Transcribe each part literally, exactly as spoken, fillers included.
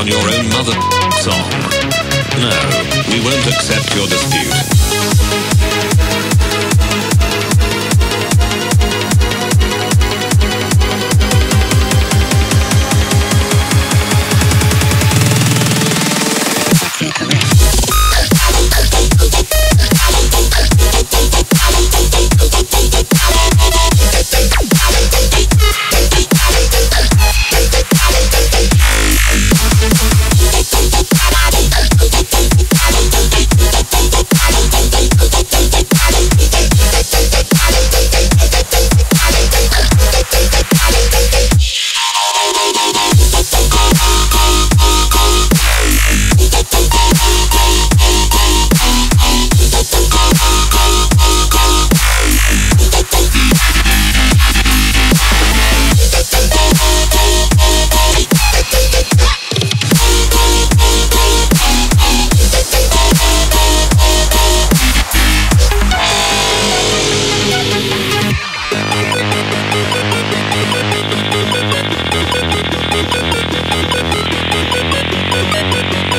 on your own mother song. No, we won't accept your dispute.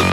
back.